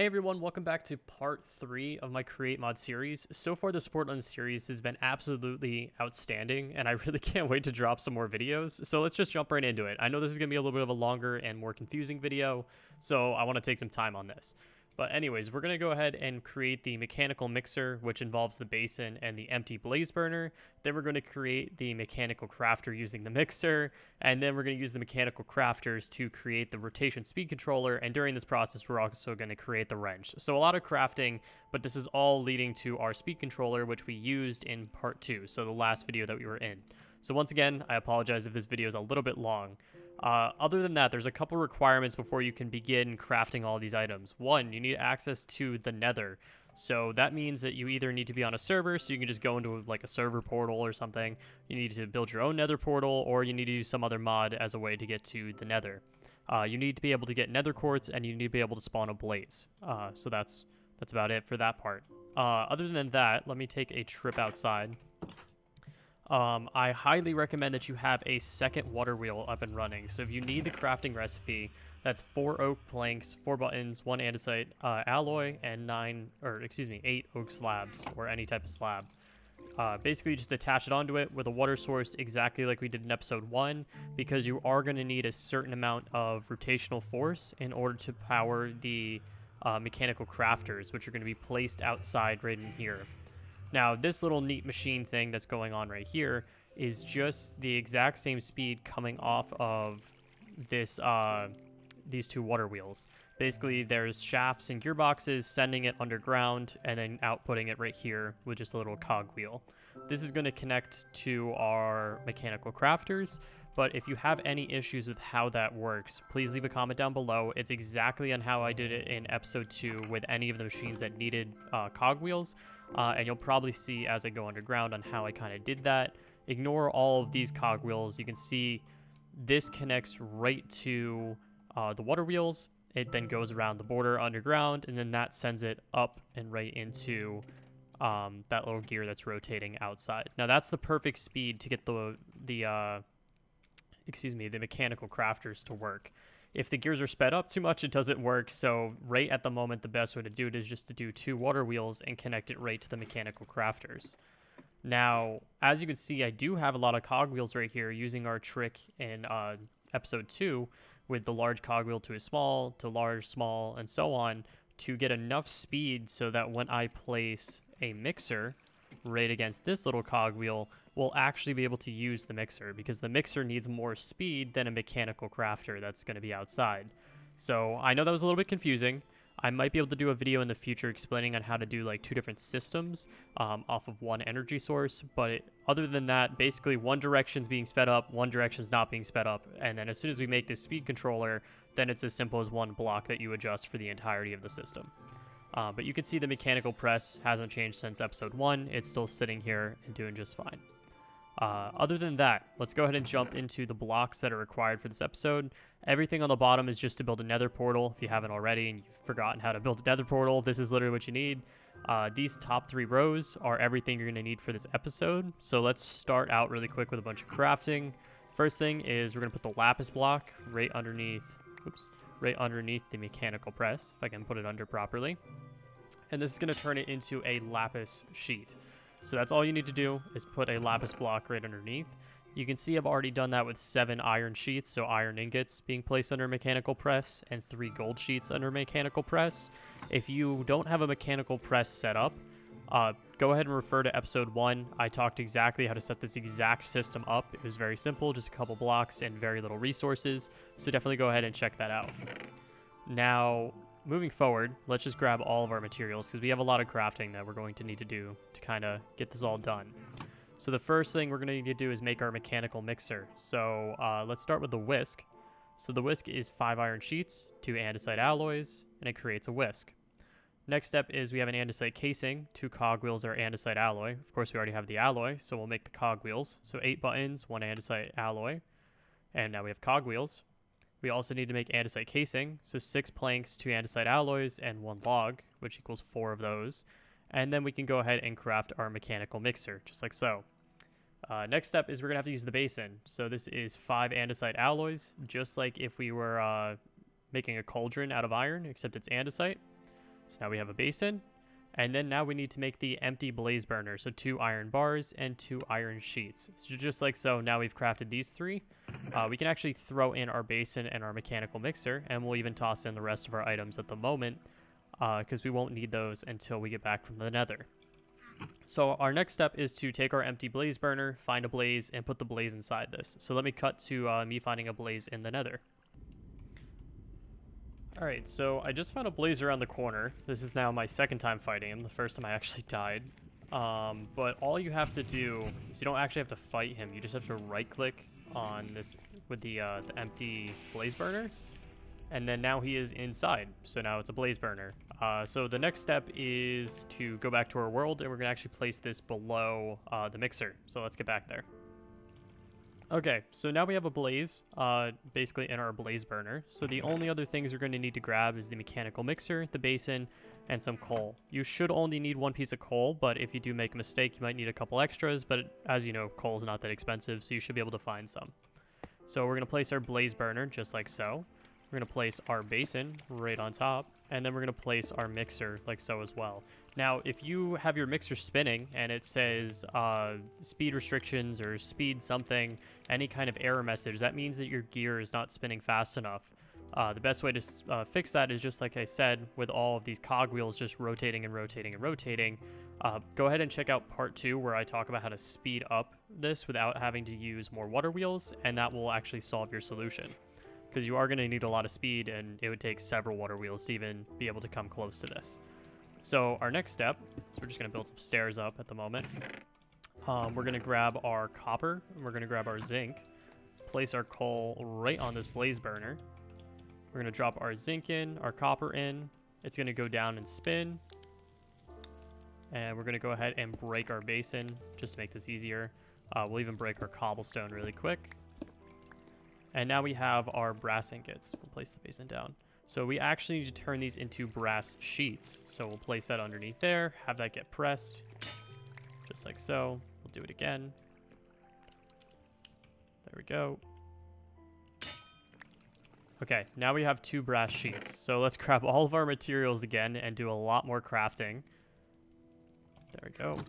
Hey everyone, welcome back to part 3 of my Create Mod series. So far the Sportland series has been absolutely outstanding and I really can't wait to drop some more videos. So let's just jump right into it. I know this is going to be a little bit of a longer and more confusing video, so I want to take some time on this. But anyways, we're going to go ahead and create the mechanical mixer, which involves the basin and the empty blaze burner. Then we're going to create the mechanical crafter using the mixer. And then we're going to use the mechanical crafters to create the rotation speed controller. And during this process, we're also going to create the wrench. So a lot of crafting, but this is all leading to our speed controller, which we used in part 2. So the last video that we were in. So once again, I apologize if this video is a little bit long. Other than that, there's a couple requirements before you can begin crafting all these items. One, you need access to the Nether. So that means that you either need to be on a server, so you can just go into like a server portal or something. You need to build your own Nether portal, or you need to use some other mod as a way to get to the Nether. You need to be able to get Nether quartz, and you need to be able to spawn a blaze. So that's about it for that part. Other than that, let me take a trip outside. I highly recommend that you have a second water wheel up and running. So if you need the crafting recipe, that's 4 oak planks, 4 buttons, 1 andesite alloy, and 8 oak slabs, or any type of slab. Basically, just attach it onto it with a water source, exactly like we did in episode 1, because you are going to need a certain amount of rotational force in order to power the mechanical crafters, which are going to be placed outside right in here. Now, this little neat machine thing that's going on right here is just the exact same speed coming off of this these 2 water wheels. Basically, there's shafts and gearboxes sending it underground and then outputting it right here with just a little cogwheel. This is going to connect to our mechanical crafters, but if you have any issues with how that works, please leave a comment down below. It's exactly on how I did it in episode 2 with any of the machines that needed cogwheels. And you'll probably see as I go underground on how I kind of did that. Ignore all of these cogwheels. You can see this connects right to the water wheels. It then goes around the border underground, and then that sends it up and right into that little gear that's rotating outside. Now that's the perfect speed to get the mechanical crafters to work. If the gears are sped up too much, it doesn't work. So right at the moment, the best way to do it is just to do 2 water wheels and connect it right to the mechanical crafters. Now, as you can see, I do have a lot of cogwheels right here using our trick in episode 2 with the large cogwheel to a small, to large, small, and so on to get enough speed so that when I place a mixer right against this little cogwheel, we'll actually be able to use the mixer, because the mixer needs more speed than a mechanical crafter that's going to be outside. So I know that was a little bit confusing. I might be able to do a video in the future explaining on how to do like 2 different systems off of 1 energy source. But other than that, basically one direction's being sped up, one direction's not being sped up. And then as soon as we make this speed controller, then it's as simple as one block that you adjust for the entirety of the system. But you can see the mechanical press hasn't changed since episode 1. It's still sitting here and doing just fine. Other than that, let's go ahead and jump into the blocks that are required for this episode. Everything on the bottom is just to build a Nether portal. If you haven't already and you've forgotten how to build a Nether portal, this is literally what you need. These top 3 rows are everything you're going to need for this episode. So let's start out really quick with a bunch of crafting. First thing is we're going to put the lapis block right underneath, right underneath the mechanical press, if I can put it under properly. And this is going to turn it into a lapis sheet. So that's all you need to do is put a lapis block right underneath. You can see I've already done that with 7 iron sheets, so iron ingots being placed under mechanical press, and 3 gold sheets under mechanical press. If you don't have a mechanical press set up, go ahead and refer to episode 1. I talked exactly how to set this exact system up. It was very simple, just a couple blocks and very little resources. So definitely go ahead and check that out. Now, moving forward, let's just grab all of our materials because we have a lot of crafting that we're going to need to do to kind of get this all done. So the first thing we're going to need to do is make our mechanical mixer. So let's start with the whisk. So the whisk is 5 iron sheets, 2 andesite alloys, and it creates a whisk. Next step is we have an andesite casing. 2 cogwheels are andesite alloy. Of course, we already have the alloy, so we'll make the cogwheels. So 8 buttons, 1 andesite alloy, and now we have cogwheels. We also need to make andesite casing, so 6 planks, 2 andesite alloys, and 1 log, which equals 4 of those. And then we can go ahead and craft our mechanical mixer, just like so. Next step is we're going to have to use the basin. So this is 5 andesite alloys, just like if we were making a cauldron out of iron, except it's andesite. So now we have a basin. And then now we need to make the empty blaze burner. So 2 iron bars and 2 iron sheets. So just like so, now we've crafted these three. We can actually throw in our basin and our mechanical mixer, and we'll even toss in the rest of our items at the moment because we won't need those until we get back from the nether. So our next step is to take our empty blaze burner, find a blaze, and put the blaze inside this. So let me cut to me finding a blaze in the nether. Alright, so I just found a blaze around the corner. This is now my second time fighting him. The first time I actually died. But all you have to do is you don't actually have to fight him. You just have to right-click on this with the empty blaze burner. And then now he is inside. So now it's a blaze burner. So the next step is to go back to our world, and we're going to actually place this below the mixer. So let's get back there. Okay, so now we have a blaze, basically in our blaze burner. So the only other things you're going to need to grab is the mechanical mixer, the basin, and some coal. You should only need one piece of coal, but if you do make a mistake, you might need a couple extras. But as you know, coal is not that expensive, so you should be able to find some. So we're going to place our blaze burner just like so. We're going to place our basin right on top, and then we're going to place our mixer like so as well. Now, if you have your mixer spinning and it says speed restrictions or speed something, any kind of error message, that means that your gear is not spinning fast enough. The best way to fix that is just like I said, with all of these cogwheels just rotating and rotating and rotating. Go ahead and check out part 2 where I talk about how to speed up this without having to use more water wheels, and that will actually solve your solution. Because you are going to need a lot of speed, and it would take several water wheels to even be able to come close to this. So our next step, so we're just going to build some stairs up at the moment. We're going to grab our copper, and we're going to grab our zinc, place our coal right on this blaze burner. We're going to drop our zinc in, our copper in. It's going to go down and spin. And we're going to go ahead and break our basin just to make this easier. We'll even break our cobblestone really quick. And now we have our brass ingots. We'll place the basin down. So we actually need to turn these into brass sheets. So we'll place that underneath there, have that get pressed, just like so. We'll do it again. There we go. Okay, now we have 2 brass sheets. So let's grab all of our materials again and do a lot more crafting. There we go.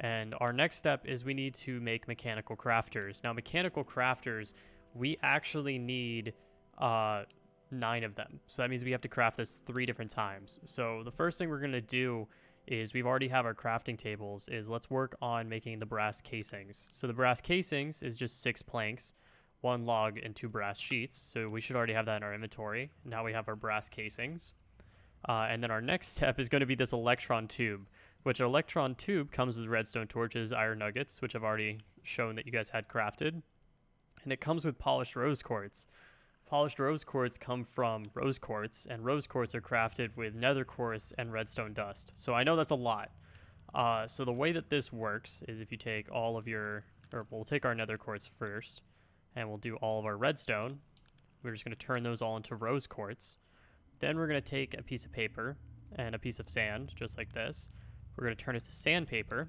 And our next step is we need to make mechanical crafters. Now, mechanical crafters, we actually need 9 of them. So that means we have to craft this 3 different times. So the first thing we're going to do is we've already have our crafting tables, is let's work on making the brass casings. So the brass casings is just 6 planks, 1 log, and 2 brass sheets. So we should already have that in our inventory. Now we have our brass casings. And then our next step is going to be this electron tube, which electron tube comes with redstone torches, iron nuggets, which I've already shown that you guys had crafted. And it comes with polished rose quartz. Polished rose quartz come from rose quartz, and rose quartz are crafted with nether quartz and redstone dust. So I know that's a lot. So the way that this works is if you take all of your, or we'll take our nether quartz first, and we'll do all of our redstone. We're just going to turn those all into rose quartz. Then we're going to take a piece of paper and a piece of sand, just like this. We're going to turn it to sandpaper.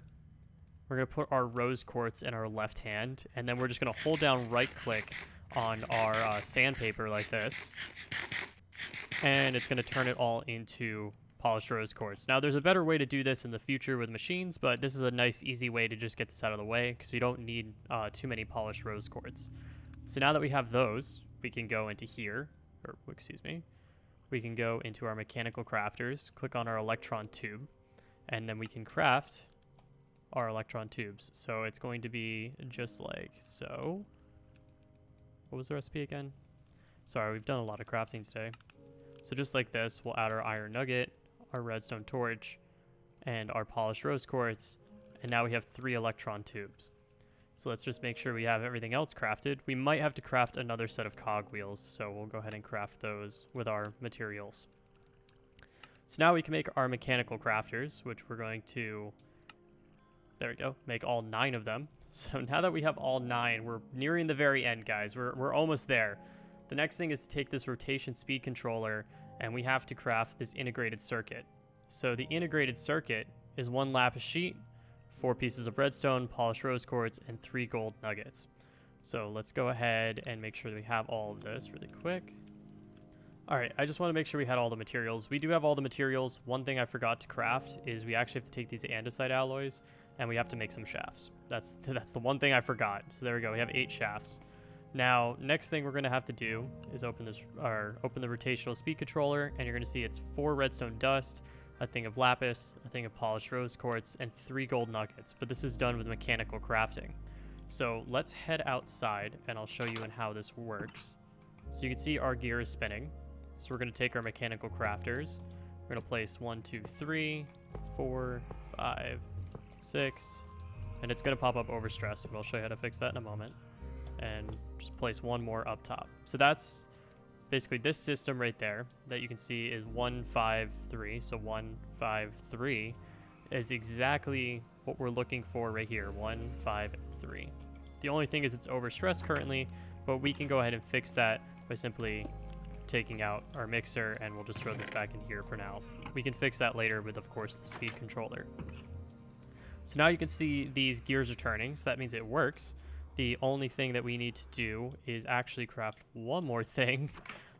We're going to put our rose quartz in our left hand, and then we're just going to hold down right click on our sandpaper like this, and it's going to turn it all into polished rose quartz. Now, there's a better way to do this in the future with machines, but this is a nice easy way to just get this out of the way because we don't need too many polished rose quartz. So now that we have those, we can go into here, or excuse me, we can go into our mechanical crafters, click on our electron tube, and then we can craft our electron tubes. So it's going to be just like so. What was the recipe again? Sorry, we've done a lot of crafting today. So just like this, we'll add our iron nugget, our redstone torch, and our polished rose quartz, and now we have 3 electron tubes. So let's just make sure we have everything else crafted. We might have to craft another set of cogwheels, so we'll go ahead and craft those with our materials. So now we can make our mechanical crafters, which we're going to, there we go, make all 9 of them. So now that we have all 9, we're nearing the very end, guys. We're almost there. The next thing is to take this rotation speed controller, and we have to craft this integrated circuit. So the integrated circuit is 1 lapis sheet, 4 pieces of redstone, polished rose quartz, and 3 gold nuggets. So let's go ahead and make sure that we have all of this really quick. Alright, I just want to make sure we had all the materials. We do have all the materials. One thing I forgot to craft is we actually have to take these andesite alloys and we have to make some shafts. That's the one thing I forgot. So there we go. We have 8 shafts. Now, next thing we're going to have to do is open the rotational speed controller, and you're going to see it's 4 redstone dust, a thing of lapis, a thing of polished rose quartz, and 3 gold nuggets. But this is done with mechanical crafting. So let's head outside and I'll show you how this works. So you can see our gear is spinning. So we're going to take our mechanical crafters. We're going to place 1, 2, 3, 4, 5, 6, and it's going to pop up Overstressed, but I'll show you how to fix that in a moment. And just place 1 more up top. So that's basically this system right there that you can see is 1, 5, 3. So 1, 5, 3 is exactly what we're looking for right here. 1, 5, 3. The only thing is it's overstressed currently, but we can go ahead and fix that by simply taking out our mixer, and we'll just throw this back in here for now. We can fix that later with, of course, the speed controller. So now you can see these gears are turning, so that means it works. The only thing that we need to do is actually craft one more thing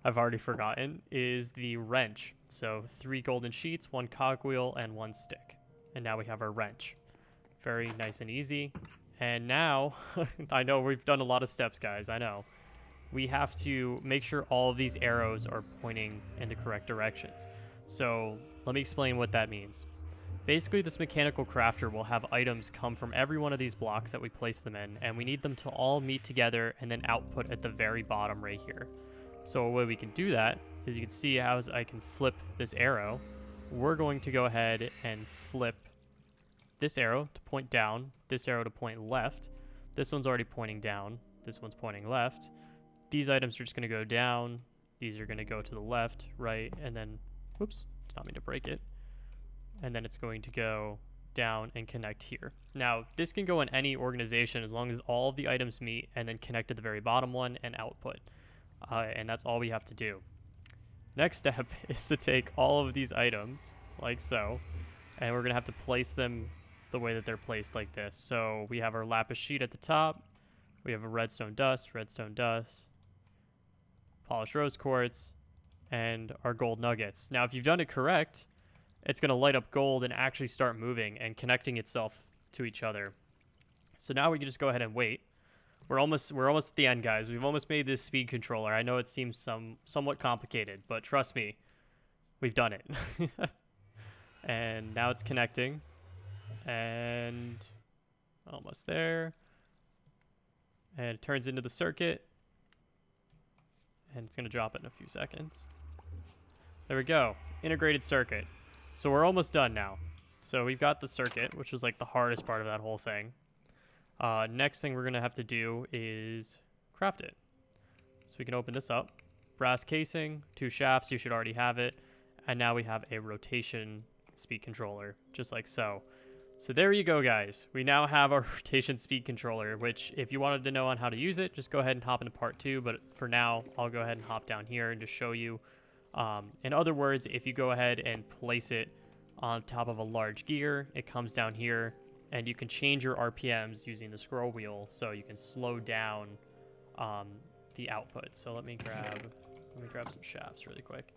I've already forgotten, is the wrench. So 3 golden sheets, 1 cogwheel, and 1 stick. And now we have our wrench. Very nice and easy. And now, I know we've done a lot of steps, guys, I know. We have to make sure all of these arrows are pointing in the correct directions. So let me explain what that means. Basically, this mechanical crafter will have items come from every one of these blocks that we place them in, and we need them to all meet together and then output at the very bottom right here. So a way we can do that is, you can see how I can flip this arrow. We're going to go ahead and flip this arrow to point down, this arrow to point left. This one's already pointing down, this one's pointing left. These items are just going to go down, these are going to go to the left, right, and then, whoops, did not mean to break it. And then it's going to go down and connect here. Now, this can go in any organization as long as all of the items meet and then connect to the very bottom one and output. And that's all we have to do. Next step is to take all of these items, like so, and we're going to have to place them the way that they're placed, like this. So we have our lapis sheet at the top, we have a redstone dust, polished rose quartz, and our gold nuggets. Now, if you've done it correct, it's going to light up gold and actually start moving and connecting itself to each other. So now we can just go ahead and wait. We're almost at the end, guys. We've almost made this speed controller. I know it seems somewhat complicated, but trust me, we've done it. And now it's connecting. And almost there. And it turns into the circuit. And it's going to drop it in a few seconds. There we go. Integrated circuit. So we're almost done now. So we've got the circuit, which was like the hardest part of that whole thing. Next thing we're going to have to do is craft it. So we can open this up. Brass casing, 2 shafts, you should already have it. And now we have a rotation speed controller, just like so. So there you go, guys. We now have our rotation speed controller, which if you wanted to know on how to use it, just go ahead and hop into part 2. But for now, I'll go ahead and hop down here and just show you. In other words, if you go ahead and place it on top of a large gear, it comes down here and you can change your RPMs using the scroll wheel, so you can slow down the output. So let me grab some shafts really quick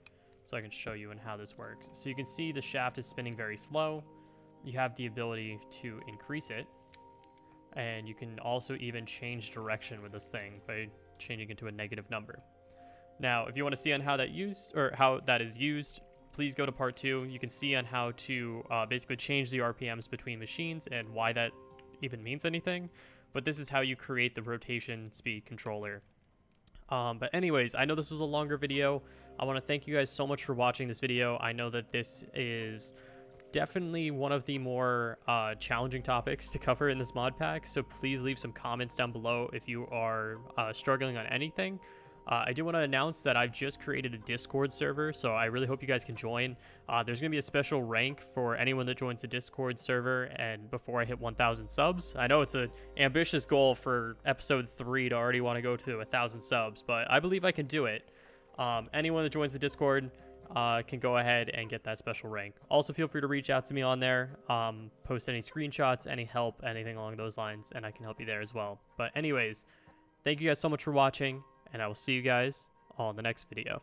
so I can show you how this works. So you can see the shaft is spinning very slow. You have the ability to increase it, and you can also even change direction with this thing by changing it to a negative number. Now, if you want to see on how that is used, please go to part 2. You can see on how to basically change the RPMs between machines and why that even means anything. But this is how you create the rotation speed controller. But anyways, I know this was a longer video. I want to thank you guys so much for watching this video. I know that this is definitely one of the more challenging topics to cover in this mod pack. So please leave some comments down below if you are struggling on anything. I do want to announce that I've just created a Discord server, so I really hope you guys can join. There's going to be a special rank for anyone that joins the Discord server, and before I hit 1,000 subs. I know it's an ambitious goal for episode 3 to already want to go to 1,000 subs, but I believe I can do it. Anyone that joins the Discord can go ahead and get that special rank. Also, feel free to reach out to me on there, post any screenshots, any help, anything along those lines, and I can help you there as well. But anyways, thank you guys so much for watching. And I will see you guys on the next video.